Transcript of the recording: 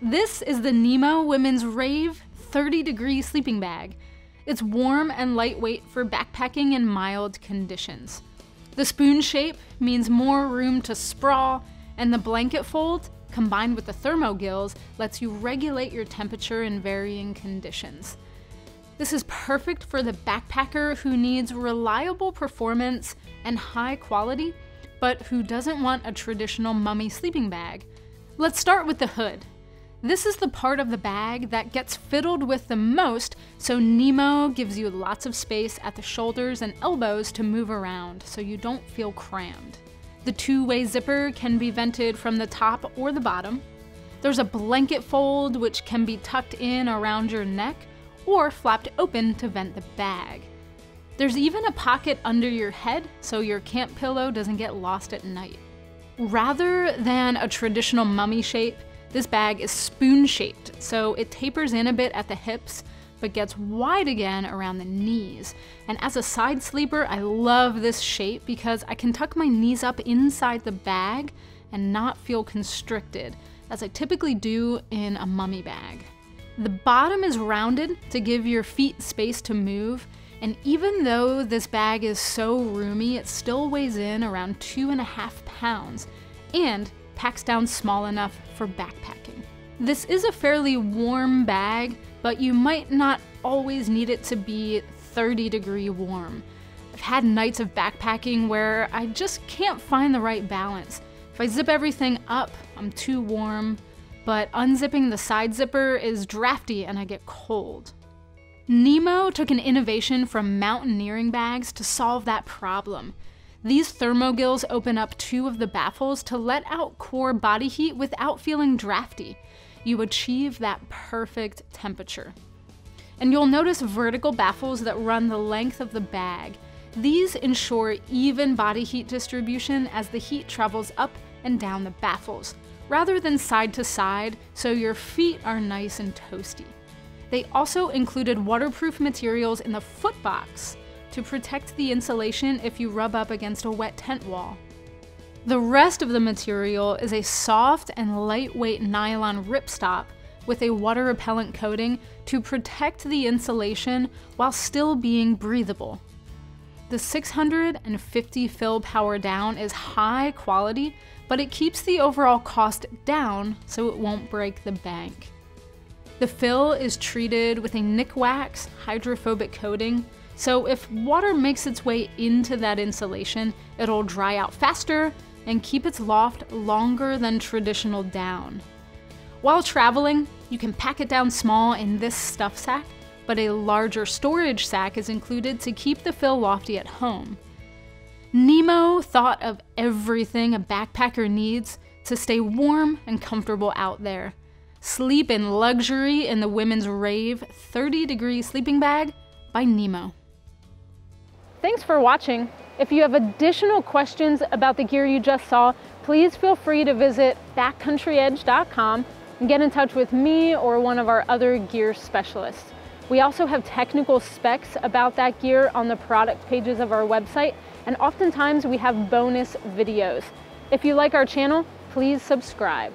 This is the Nemo Women's Rave 30-degree sleeping bag. It's warm and lightweight for backpacking in mild conditions. The spoon shape means more room to sprawl, and the blanket fold, combined with the thermogills, lets you regulate your temperature in varying conditions. This is perfect for the backpacker who needs reliable performance and high quality, but who doesn't want a traditional mummy sleeping bag. Let's start with the hood. This is the part of the bag that gets fiddled with the most, so Nemo gives you lots of space at the shoulders and elbows to move around so you don't feel crammed. The two-way zipper can be vented from the top or the bottom. There's a blanket fold which can be tucked in around your neck or flapped open to vent the bag. There's even a pocket under your head so your camp pillow doesn't get lost at night. Rather than a traditional mummy shape, this bag is spoon-shaped, so it tapers in a bit at the hips, but gets wide again around the knees. And as a side sleeper, I love this shape because I can tuck my knees up inside the bag and not feel constricted, as I typically do in a mummy bag. The bottom is rounded to give your feet space to move, and even though this bag is so roomy, it still weighs in around 2.5 pounds, and packs down small enough for backpacking. This is a fairly warm bag, but you might not always need it to be 30-degree warm. I've had nights of backpacking where I just can't find the right balance. If I zip everything up, I'm too warm, but unzipping the side zipper is drafty and I get cold. Nemo took an innovation from mountaineering bags to solve that problem. These thermogills open up two of the baffles to let out core body heat without feeling drafty. You achieve that perfect temperature. And you'll notice vertical baffles that run the length of the bag. These ensure even body heat distribution as the heat travels up and down the baffles, rather than side to side, so your feet are nice and toasty. They also included waterproof materials in the footbox to protect the insulation if you rub up against a wet tent wall. The rest of the material is a soft and lightweight nylon ripstop with a water repellent coating to protect the insulation while still being breathable. The 650 fill power down is high quality, but it keeps the overall cost down so it won't break the bank. The fill is treated with a Nikwax hydrophobic coating, so if water makes its way into that insulation, it'll dry out faster and keep its loft longer than traditional down. While traveling, you can pack it down small in this stuff sack, but a larger storage sack is included to keep the fill lofty at home. Nemo thought of everything a backpacker needs to stay warm and comfortable out there. Sleep in luxury in the Women's Rave 30-degree sleeping bag by Nemo. Thanks for watching. If you have additional questions about the gear you just saw, please feel free to visit backcountryedge.com and get in touch with me or one of our other gear specialists. We also have technical specs about that gear on the product pages of our website, and oftentimes we have bonus videos. If you like our channel, please subscribe.